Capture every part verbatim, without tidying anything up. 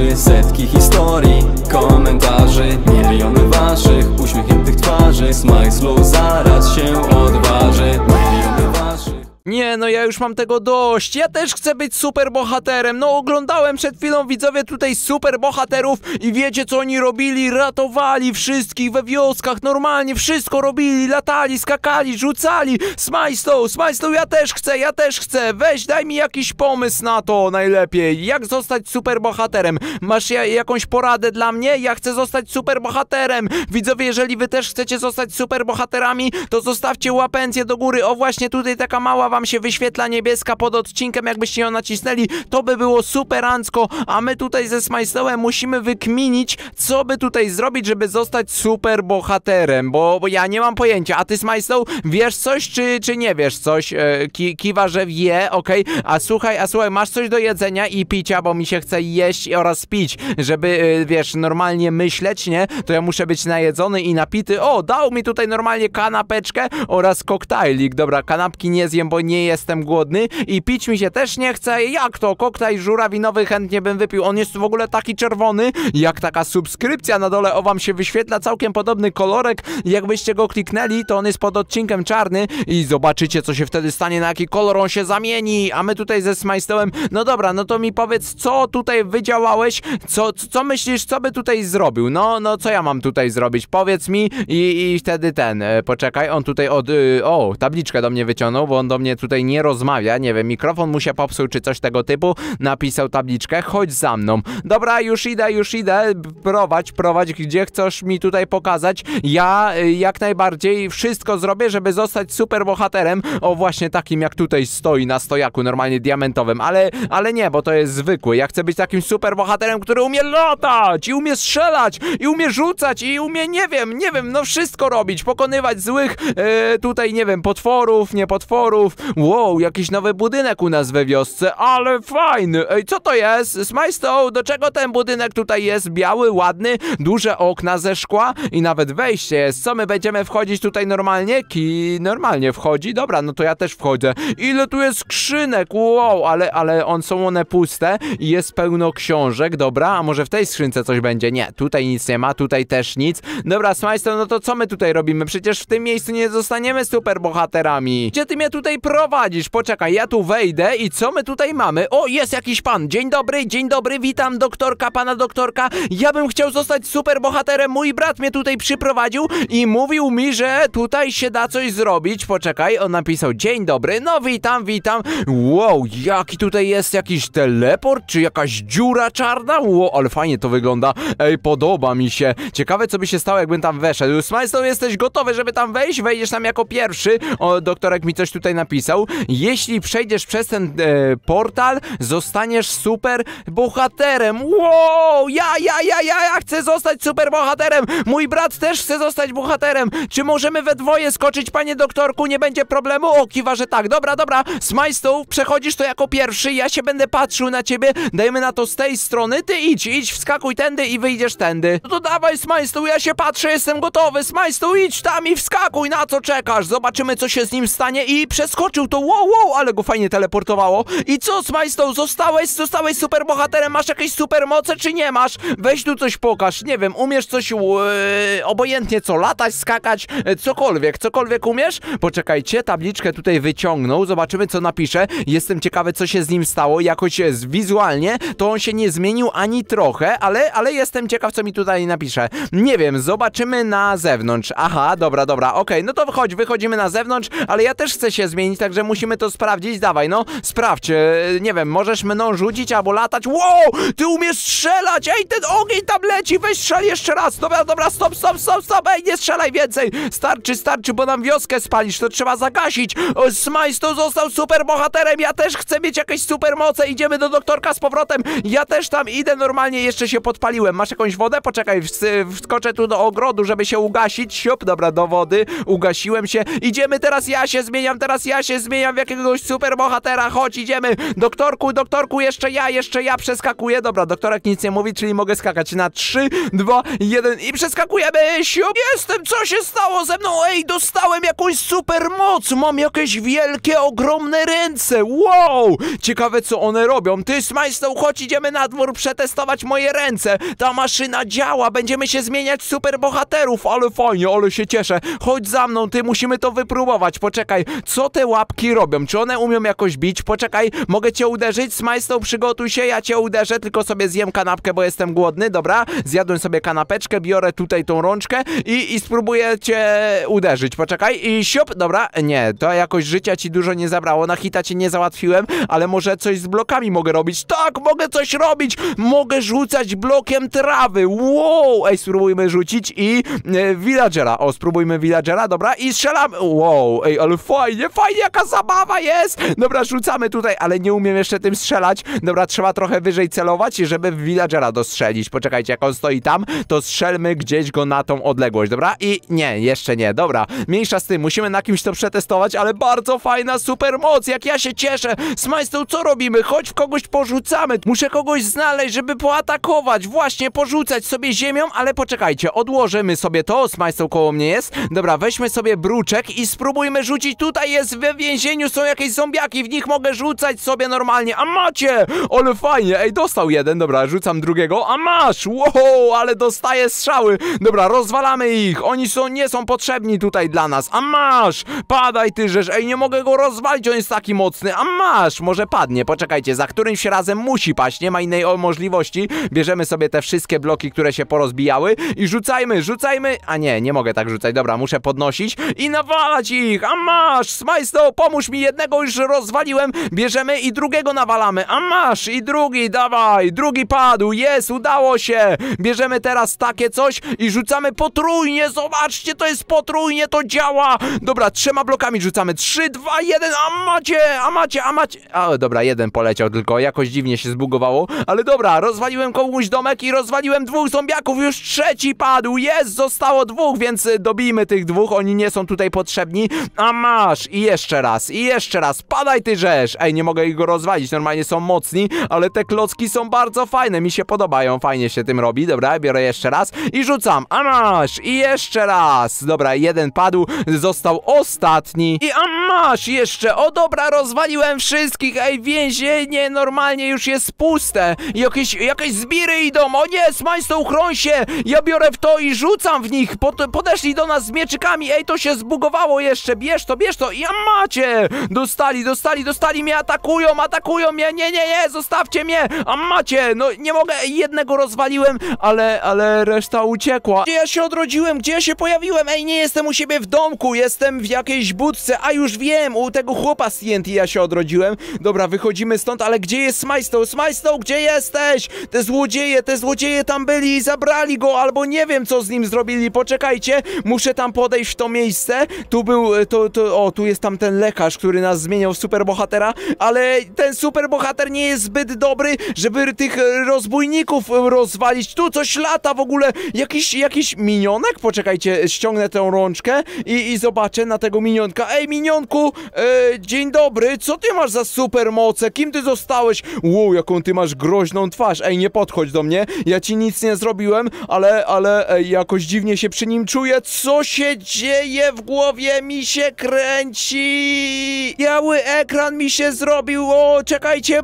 twarzy, setki historii, komentarzy, miliony waszych uśmiechniętych twarzy. SmileSlow zaraz się odważy, miliony waszych. Nie, no ja już mam tego dość. Ja też chcę być superbohaterem. No oglądałem przed chwilą, widzowie, tutaj superbohaterów i wiecie co oni robili? Ratowali wszystkich we wioskach. Normalnie wszystko robili. Latali, skakali, rzucali. SmileSlow, SmileSlow, ja też chcę, ja też chcę. Weź, daj mi jakiś pomysł na to najlepiej. Jak zostać superbohaterem? Masz ja, jakąś poradę dla mnie? Ja chcę zostać superbohaterem. Widzowie, jeżeli wy też chcecie zostać superbohaterami, to zostawcie łapencję do góry. O właśnie, tutaj taka mała wam się wyświetla niebieska pod odcinkiem, jakbyście ją nacisnęli, to by było superancko, a my tutaj ze SmileSlowem musimy wykminić, co by tutaj zrobić, żeby zostać super bohaterem, bo, bo ja nie mam pojęcia, a ty, SmileSlow, wiesz coś, czy, czy nie wiesz coś? E, ki, kiwa, że wie, okej, okay. a słuchaj, a słuchaj, masz coś do jedzenia i picia, bo mi się chce jeść oraz pić, żeby, e, wiesz, normalnie myśleć, nie? To ja muszę być najedzony i napity. O, dał mi tutaj normalnie kanapeczkę oraz koktajlik, dobra, kanapki nie zjem, bo nie jestem głodny i pić mi się też nie chce. Jak to? Koktajl żurawinowy chętnie bym wypił. On jest w ogóle taki czerwony, jak taka subskrypcja na dole. O, wam się wyświetla całkiem podobny kolorek. Jakbyście go kliknęli, to on jest pod odcinkiem czarny i zobaczycie, co się wtedy stanie, na jaki kolor on się zamieni. A my tutaj ze SmileSlowem, no dobra, no to mi powiedz, co tutaj wydziałałeś? Co, co myślisz, co by tutaj zrobił? No, no, co ja mam tutaj zrobić? Powiedz mi i, i wtedy ten, e, poczekaj, on tutaj od, y, o, tabliczkę do mnie wyciągnął, bo on do mnie tutaj nie rozmawia, nie wiem, mikrofon mu się popsuł czy coś tego typu, napisał tabliczkę, chodź za mną. Dobra, już idę, już idę, prowadź, prowadź, gdzie chcesz mi tutaj pokazać, ja jak najbardziej wszystko zrobię, żeby zostać super bohaterem, o właśnie takim jak tutaj stoi na stojaku, normalnie diamentowym, ale, ale nie, bo to jest zwykły, ja chcę być takim super bohaterem, który umie latać i umie strzelać i umie rzucać i umie, nie wiem, nie wiem, no wszystko robić, pokonywać złych, yy, tutaj, nie wiem, potworów, nie potworów. Wow, jakiś nowy budynek u nas we wiosce, ale fajny. Ej, co to jest? SmileSlow, do czego ten budynek tutaj jest? Biały, ładny, duże okna ze szkła i nawet wejście jest. Co, my będziemy wchodzić tutaj normalnie? Ki normalnie wchodzi? Dobra, no to ja też wchodzę. Ile tu jest skrzynek? Wow, ale, ale on, są one puste i jest pełno książek, dobra. A może w tej skrzynce coś będzie? Nie, tutaj nic nie ma, tutaj też nic. Dobra, SmileSlow, no to co my tutaj robimy? Przecież w tym miejscu nie zostaniemy superbohaterami. Gdzie ty mnie tutaj prowadzisz? Poczekaj, ja tu wejdę i co my tutaj mamy? O, jest jakiś pan. Dzień dobry, dzień dobry, witam doktorka, pana doktorka. Ja bym chciał zostać superbohaterem. Mój brat mnie tutaj przyprowadził i mówił mi, że tutaj się da coś zrobić. Poczekaj, on napisał dzień dobry. No witam, witam. Wow, jaki tutaj jest jakiś teleport, czy jakaś dziura czarna? Wow, ale fajnie to wygląda. Ej, podoba mi się. Ciekawe, co by się stało, jakbym tam weszedł. SmileSlow, jesteś gotowy, żeby tam wejść? Wejdziesz tam jako pierwszy. O, doktorek mi coś tutaj napisał, jeśli przejdziesz przez ten e, portal, zostaniesz super bohaterem. Wow, ja, ja, ja, ja, ja chcę zostać super bohaterem. Mój brat też chce zostać bohaterem. Czy możemy we dwoje skoczyć, panie doktorku? Nie będzie problemu? O, kiwa, że tak. Dobra, dobra, SmileSlow, przechodzisz to jako pierwszy, ja się będę patrzył na ciebie, dajmy na to z tej strony, ty idź, idź, wskakuj tędy i wyjdziesz tędy. No to dawaj, SmileSlow, ja się patrzę, jestem gotowy. SmileSlow, idź tam i wskakuj, na co czekasz? Zobaczymy, co się z nim stanie i przez skoczył to, wow, wow, ale go fajnie teleportowało. I co, SmileSlow, zostałeś, zostałeś super bohaterem, masz jakieś super moce, czy nie masz? Weź tu coś pokaż, nie wiem, umiesz coś, yy, obojętnie co, latać, skakać, yy, cokolwiek, cokolwiek umiesz? Poczekajcie, tabliczkę tutaj wyciągnął, zobaczymy, co napisze, jestem ciekawy, co się z nim stało, jakoś jest wizualnie, to on się nie zmienił ani trochę, ale, ale jestem ciekaw, co mi tutaj napisze. Nie wiem, zobaczymy na zewnątrz, aha, dobra, dobra, okej, no to wychodź, wychodzimy na zewnątrz, ale ja też chcę się zmienić, także musimy to sprawdzić, dawaj, no sprawdź, eee, nie wiem, możesz mną rzucić albo latać, wow, ty umiesz strzelać, ej, ten ogień tam leci, weź strzel jeszcze raz, dobra, dobra, stop, stop, stop, stop, ej, nie strzelaj więcej, starczy, starczy, bo nam wioskę spalisz, to trzeba zagasić. O, SmileSlow został super bohaterem, ja też chcę mieć jakieś super moce, idziemy do doktorka z powrotem, ja też tam idę, normalnie jeszcze się podpaliłem, masz jakąś wodę? Poczekaj, wskoczę tu do ogrodu, żeby się ugasić, siup, dobra, do wody, ugasiłem się, idziemy teraz, ja się zmieniam, teraz ja się się zmieniam w jakiegoś superbohatera. Chodź, idziemy. Doktorku, doktorku, jeszcze ja, jeszcze ja przeskakuję. Dobra, doktorek nic nie mówi, czyli mogę skakać na trzy, dwa, jeden i przeskakujemy. Siup. Jestem, co się stało ze mną? Ej, dostałem jakąś supermoc. Mam jakieś wielkie, ogromne ręce. Wow, ciekawe co one robią. Ty, SmileSlow, chodź, idziemy na dwór przetestować moje ręce. Ta maszyna działa, będziemy się zmieniać w superbohaterów. Ale fajnie, ale się cieszę. Chodź za mną, ty, musimy to wypróbować. Poczekaj, co te łapki robią? Czy one umią jakoś bić? Poczekaj, mogę cię uderzyć? SmileSlow, przygotuj się, ja cię uderzę, tylko sobie zjem kanapkę, bo jestem głodny. Dobra, zjadłem sobie kanapeczkę, biorę tutaj tą rączkę i, i spróbuję cię uderzyć. Poczekaj i siup, dobra, nie, to jakoś życia ci dużo nie zabrało, na hita cię nie załatwiłem, ale może coś z blokami mogę robić. Tak, mogę coś robić, mogę rzucać blokiem trawy. Wow, ej, spróbujmy rzucić i e, villagera, o, spróbujmy villagera, dobra, i strzelamy. Wow, ej, ale fajnie, fajnie, jaka zabawa jest. Dobra, rzucamy tutaj, ale nie umiem jeszcze tym strzelać. Dobra, trzeba trochę wyżej celować, żeby villagera dostrzelić. Poczekajcie, jak on stoi tam, to strzelmy gdzieś go na tą odległość, dobra? I nie, jeszcze nie, dobra, mniejsza z tym, musimy na kimś to przetestować, ale bardzo fajna supermoc, jak ja się cieszę. SmileSlow, co robimy? Chodź, w kogoś porzucamy, muszę kogoś znaleźć, żeby poatakować, właśnie porzucać sobie ziemią, ale poczekajcie, odłożymy sobie to, SmileSlow koło mnie jest, dobra, weźmy sobie bruczek i spróbujmy rzucić, tutaj jest, we więzieniu są jakieś zombiaki, w nich mogę rzucać sobie normalnie, a macie, ale fajnie, ej, dostał jeden, dobra, rzucam drugiego, a masz, wow, ale dostaję strzały, dobra, rozwalamy ich, oni są, nie są potrzebni tutaj dla nas, a masz, padaj ty rzecz, ej, nie mogę go rozwalić, on jest taki mocny, a masz, może padnie, poczekajcie, za którymś razem musi paść, nie ma innej możliwości, bierzemy sobie te wszystkie bloki, które się porozbijały i rzucajmy, rzucajmy, a nie, nie mogę tak rzucać, dobra, muszę podnosić i nawalać ich, a masz, SmileSlow, pomóż mi, jednego już rozwaliłem, bierzemy i drugiego nawalamy, a masz, i drugi, dawaj, drugi padł, jest, udało się, bierzemy teraz takie coś i rzucamy potrójnie, zobaczcie, to jest potrójnie, to działa, dobra, trzema blokami rzucamy, trzy, dwa, jeden, a macie, a macie, a macie, a dobra, jeden poleciał tylko, jakoś dziwnie się zbugowało, ale dobra, rozwaliłem komuś domek i rozwaliłem dwóch zombiaków, już trzeci padł, jest, zostało dwóch, więc dobijmy tych dwóch, oni nie są tutaj potrzebni, a masz, i jeszcze raz, i jeszcze raz, padaj ty rzesz, ej, nie mogę ich go rozwalić, normalnie są mocni, ale te klocki są bardzo fajne, mi się podobają, fajnie się tym robi, dobra, biorę jeszcze raz i rzucam, a masz, i jeszcze raz, dobra, jeden padł, został ostatni, i a masz, jeszcze, o dobra, rozwaliłem wszystkich, ej, więzienie normalnie już jest puste, jakieś, jakieś zbiry idą, o nie, SmileSlow, chroń się, ja biorę w to i rzucam w nich, Pod, podeszli do nas z mieczykami, ej, to się zbugowało jeszcze, bierz to, bierz to, i a macie, dostali, dostali, dostali, mnie atakują, atakują mnie, nie, nie, nie, zostawcie mnie, a macie, no nie mogę, jednego rozwaliłem, ale, ale reszta uciekła. Gdzie ja się odrodziłem? Gdzie ja się pojawiłem? Ej, nie jestem u siebie w domku, jestem w jakiejś budce, a już wiem, u tego chłopa z T N T ja się odrodziłem. Dobra, wychodzimy stąd, ale gdzie jest SmileSlow? SmileSlow, gdzie jesteś? Te złodzieje, te złodzieje tam byli i zabrali go, albo nie wiem, co z nim zrobili, poczekajcie, muszę tam podejść w to miejsce, tu był, to, to, o, tu jest tam ten lekarz, który nas zmieniał w superbohatera, ale ten superbohater nie jest zbyt dobry, żeby tych rozbójników rozwalić. Tu coś lata w ogóle, jakiś, jakiś minionek, poczekajcie, ściągnę tę rączkę i, i zobaczę na tego minionka. Ej, minionku, e, dzień dobry, co ty masz za supermoce, kim ty zostałeś? Wow, jaką ty masz groźną twarz, ej, nie podchodź do mnie, ja ci nic nie zrobiłem, ale, ale ej, jakoś dziwnie się przy nim czuję, co się dzieje, w głowie mi się kręci, biały ekran mi się zrobił, o, czekajcie,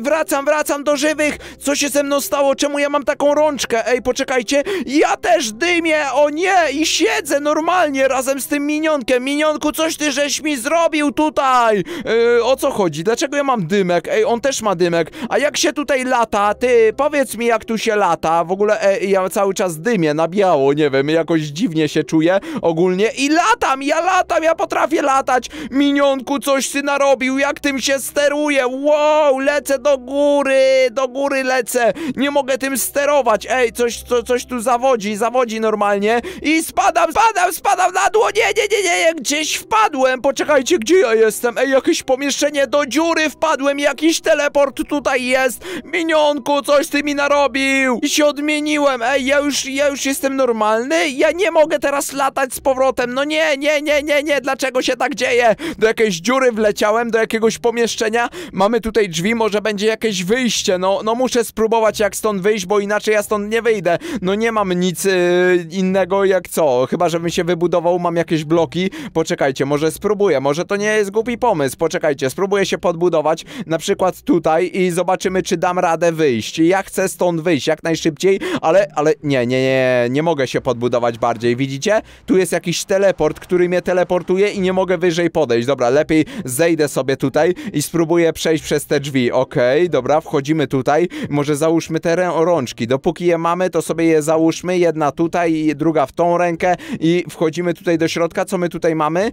wracam, wracam do żywych, co się ze mną stało, czemu ja mam taką rączkę, ej, poczekajcie, ja też dymię, o nie, i siedzę normalnie razem z tym minionkiem, minionku, coś ty żeś mi zrobił tutaj, yy, o co chodzi, dlaczego ja mam dymek, ej, on też ma dymek, a jak się tutaj lata, ty, powiedz mi, jak tu się lata, w ogóle, ej, ja cały czas dymię na biało, nie wiem, jakoś dziwnie się czuję ogólnie i latam, ja latam, ja potrafię latać, minionku, coś ty narobił, jak tym się steruje, wow, lecę do góry, do góry lecę, nie mogę tym sterować, ej, coś, co, coś tu zawodzi, zawodzi normalnie i spadam, spadam, spadam na dół, nie, nie, nie, nie, gdzieś wpadłem, poczekajcie, gdzie ja jestem, ej, jakieś pomieszczenie, do dziury wpadłem, jakiś teleport tutaj jest, minionku, coś ty mi narobił i się odmieniłem, ej, ja już, ja już jestem normalny, ja nie mogę teraz latać z powrotem, no nie, nie, nie, nie, nie, dlaczego się tak dzieje, ogóle do jakiejś dziury wleciałem, do jakiegoś pomieszczenia. Mamy tutaj drzwi, może będzie jakieś wyjście. No, no muszę spróbować jak stąd wyjść, bo inaczej ja stąd nie wyjdę. No nie mam nic yy, innego jak co. Chyba żebym się wybudował, mam jakieś bloki. Poczekajcie, może spróbuję, może to nie jest głupi pomysł. Poczekajcie, spróbuję się podbudować, na przykład tutaj i zobaczymy, czy dam radę wyjść. Ja chcę stąd wyjść jak najszybciej, ale, ale nie, nie, nie, nie mogę się podbudować bardziej, widzicie? Tu jest jakiś teleport, który mnie teleportuje i nie mogę wyżej podejść. Dobra, lepiej zejdę sobie tutaj i spróbuję przejść przez te drzwi. Okej, okay, dobra, wchodzimy tutaj. Może załóżmy te rączki. Dopóki je mamy, to sobie je załóżmy. Jedna tutaj i druga w tą rękę i wchodzimy tutaj do środka. Co my tutaj mamy?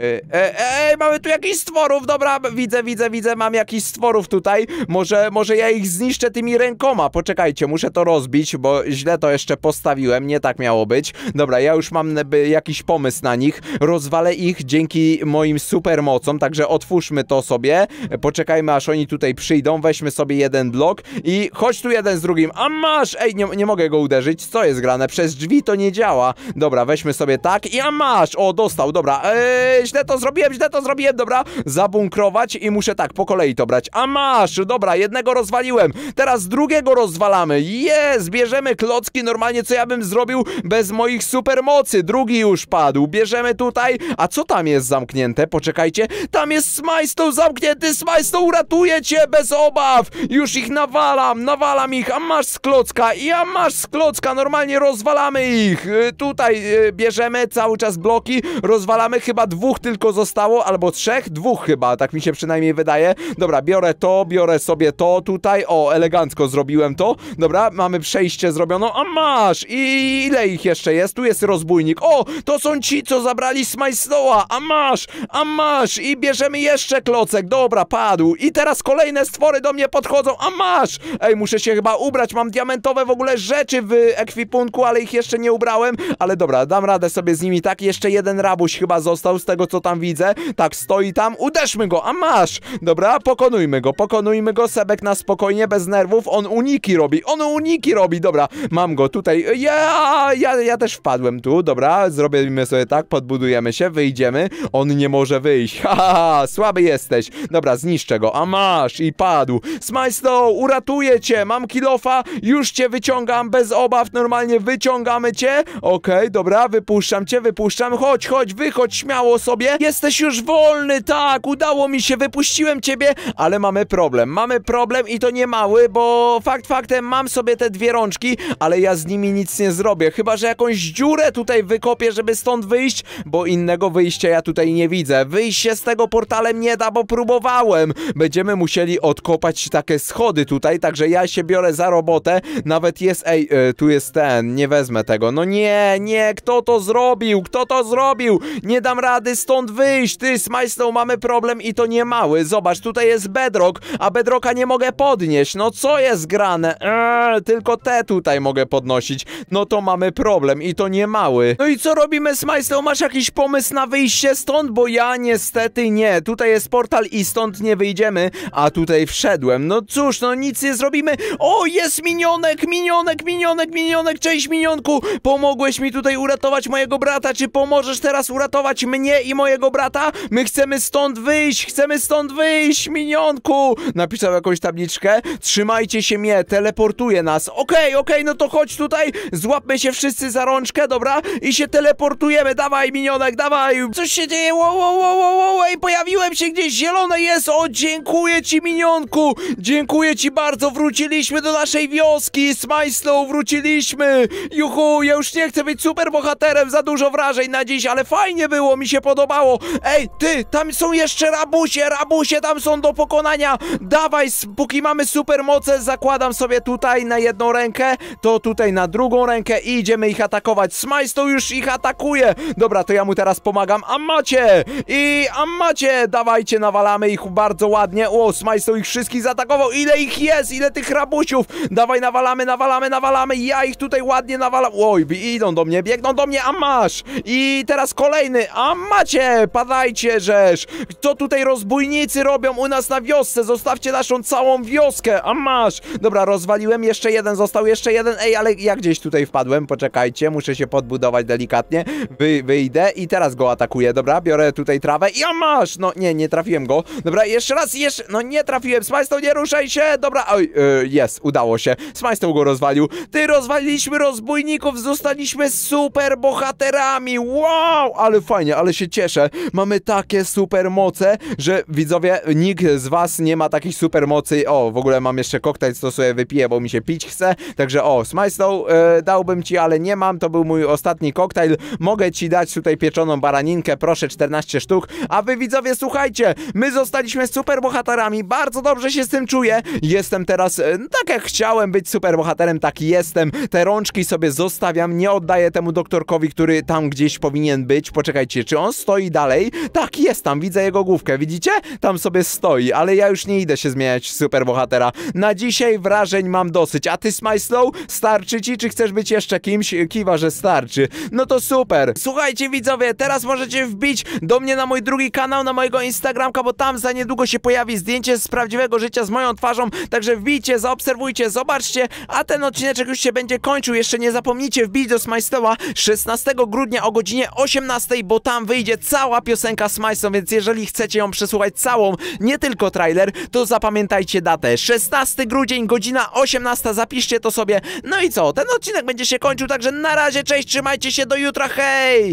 Ej, e, e, mamy tu jakichś stworów, dobra, widzę, widzę, widzę, mam jakichś stworów tutaj. Może, może ja ich zniszczę tymi rękoma. Poczekajcie, muszę to rozbić, bo źle to jeszcze postawiłem, nie tak miało być. Dobra, ja już mam jakiś pomysł na nich. Rozwalę ich dzięki moim supermocom, także otwórzmy to sobie. Poczekajmy, aż oni tutaj przyjdą, weźmy sobie jeden blok i chodź tu jeden z drugim. A masz! Ej, nie, nie mogę go uderzyć, co jest grane? Przez drzwi to nie działa. Dobra, weźmy sobie tak i a masz! O, dostał, dobra, ej, źle to zrobiłem, źle to zrobiłem, dobra. Zabunkrować i muszę tak, po kolei to brać. A masz, dobra, jednego rozwaliłem. Teraz drugiego rozwalamy. Jest, bierzemy klocki, normalnie co ja bym zrobił bez moich supermocy. Drugi już padł, bierzemy tutaj. A co tam jest zamknięte? Poczekajcie. Tam jest SmileSlow zamknięty. SmileSlow uratuje cię, bez obaw. Już ich nawalam, nawalam ich. A masz z klocka, i a masz z klocka. Normalnie rozwalamy ich. Tutaj bierzemy cały czas bloki. Rozwalamy, chyba dwóch tylko zostało, albo trzech, dwóch chyba, tak mi się przynajmniej wydaje. Dobra, biorę to, biorę sobie to tutaj, o, elegancko zrobiłem to. Dobra, mamy przejście zrobiono, a masz! I ile ich jeszcze jest? Tu jest rozbójnik, o, to są ci, co zabrali SmileSlowa, a masz, a masz! I bierzemy jeszcze klocek, dobra, padł. I teraz kolejne stwory do mnie podchodzą, a masz! Ej, muszę się chyba ubrać, mam diamentowe w ogóle rzeczy w ekwipunku, ale ich jeszcze nie ubrałem, ale dobra, dam radę sobie z nimi, tak, jeszcze jeden rabuś chyba został z tego, co tam widzę, tak, stoi tam, uderzmy go, a masz, dobra, pokonujmy go, pokonujmy go, Sebek na spokojnie, bez nerwów, on uniki robi, on uniki robi, dobra, mam go tutaj, ja, ja, ja też wpadłem tu, dobra, zrobimy sobie tak, podbudujemy się, wyjdziemy, on nie może wyjść, ha, ha, ha, słaby jesteś, dobra, zniszczę go, a masz, i padł, SmileSlow, uratuję cię, mam kilofa, już cię wyciągam, bez obaw, normalnie wyciągamy cię, okej, okay, dobra, wypuszczam cię, wypuszczam, chodź, chodź, wychodź, śmiało sobie. Jesteś już wolny, tak, udało mi się, wypuściłem ciebie, ale mamy problem, mamy problem i to nie mały, bo fakt faktem mam sobie te dwie rączki, ale ja z nimi nic nie zrobię, chyba że jakąś dziurę tutaj wykopię, żeby stąd wyjść, bo innego wyjścia ja tutaj nie widzę, wyjść się z tego portalem nie da, bo próbowałem, będziemy musieli odkopać takie schody tutaj, także ja się biorę za robotę, nawet jest, ej, y, tu jest ten, nie wezmę tego, no nie, nie, kto to zrobił, kto to zrobił, nie dam rady z stąd wyjść, ty, SmileSlow, mamy problem i to nie mały, zobacz, tutaj jest bedrock, a bedrocka nie mogę podnieść, no co jest grane, eee, tylko te tutaj mogę podnosić, no to mamy problem i to nie mały, no i co robimy, SmileSlow, masz jakiś pomysł na wyjście stąd, bo ja niestety nie, tutaj jest portal i stąd nie wyjdziemy, a tutaj wszedłem, no cóż, no nic nie zrobimy, o, jest minionek, minionek, minionek, minionek, cześć minionku, pomogłeś mi tutaj uratować mojego brata, czy pomożesz teraz uratować mnie i mojego brata? My chcemy stąd wyjść, chcemy stąd wyjść, minionku! Napisał jakąś tabliczkę, trzymajcie się mnie, teleportuje nas, okej, okej, okej, no to chodź tutaj, złapmy się wszyscy za rączkę, dobra, i się teleportujemy, dawaj minionek, dawaj, coś się dzieje, wow, wow, wow, wow, ej, pojawiłem się gdzieś, zielone jest, o, dziękuję ci minionku, dziękuję ci bardzo, wróciliśmy do naszej wioski, SmileSlow, wróciliśmy, juhu, ja już nie chcę być super bohaterem, za dużo wrażeń na dziś, ale fajnie było, mi się podobało. Ej, ty, tam są jeszcze rabusie, rabusie, tam są do pokonania. Dawaj, póki mamy supermoce, zakładam sobie tutaj na jedną rękę, to tutaj na drugą rękę i idziemy ich atakować. SmileSlow już ich atakuje. Dobra, to ja mu teraz pomagam. A macie! I a macie! Dawajcie, nawalamy ich bardzo ładnie. O, SmileSlow ich wszystkich zaatakował. Ile ich jest? Ile tych rabusiów? Dawaj, nawalamy, nawalamy, nawalamy. Ja ich tutaj ładnie nawalam. Oj, idą do mnie, biegną do mnie. A masz! I teraz kolejny. A macie! Padajcie, rzecz! Co tutaj rozbójnicy robią u nas na wiosce? Zostawcie naszą całą wioskę! A masz! Dobra, rozwaliłem, jeszcze jeden został, jeszcze jeden. Ej, ale ja gdzieś tutaj wpadłem, poczekajcie, muszę się podbudować delikatnie. Wy, wyjdę i teraz go atakuję, dobra? Biorę tutaj trawę. I o, masz! No nie, nie trafiłem go. Dobra, jeszcze raz, jeszcze... No nie trafiłem. SmileSlow, nie ruszaj się! Dobra, oj, jest, yy, udało się. SmileSlow go rozwalił. Ty, rozwaliliśmy rozbójników, zostaliśmy super bohaterami. Wow! Ale fajnie, ale się cieszę. Mamy takie super moce, że widzowie, nikt z was nie ma takich super mocy. O, w ogóle mam jeszcze koktajl, co sobie wypiję, bo mi się pić chce. Także o, SmileSlow yy, dałbym ci, ale nie mam. To był mój ostatni koktajl. Mogę ci dać tutaj pieczoną baraninkę, proszę, czternaście sztuk. A wy widzowie, słuchajcie, my zostaliśmy super bohaterami, bardzo dobrze się z tym czuję. Jestem teraz, tak jak chciałem być super bohaterem, tak jestem. Te rączki sobie zostawiam, nie oddaję temu doktorkowi, który tam gdzieś powinien być. Poczekajcie, czy on stoi dalej? Tak, jest tam, widzę jego główkę, widzicie? Tam sobie stoi, ale ja już nie idę się zmieniać w super bohatera. Na dzisiaj wrażeń mam dosyć, a ty, SmileSlow, starczy ci, czy chcesz być jeszcze kimś? Kiwa, że starczy. No to super. Słuchajcie widzowie, teraz możecie wbić do mnie na mój drugi kanał, na mojego Instagramka, bo tam za niedługo się pojawi zdjęcie z prawdziwego życia z moją twarzą, także wbijcie, zaobserwujcie, zobaczcie, a ten odcineczek już się będzie kończył. Jeszcze nie zapomnijcie wbić do SmileSlowa szesnastego grudnia o godzinie osiemnastej, bo tam wyjdzie cała piosenka SmileSlow, więc jeżeli chcecie ją przesłuchać całą, nie tylko trailer, to zapamiętajcie datę. szesnasty grudzień, godzina osiemnasta, zapiszcie to sobie. No i co, ten odcinek będzie się kończył, także na razie, cześć, trzymajcie się, do jutra, hej!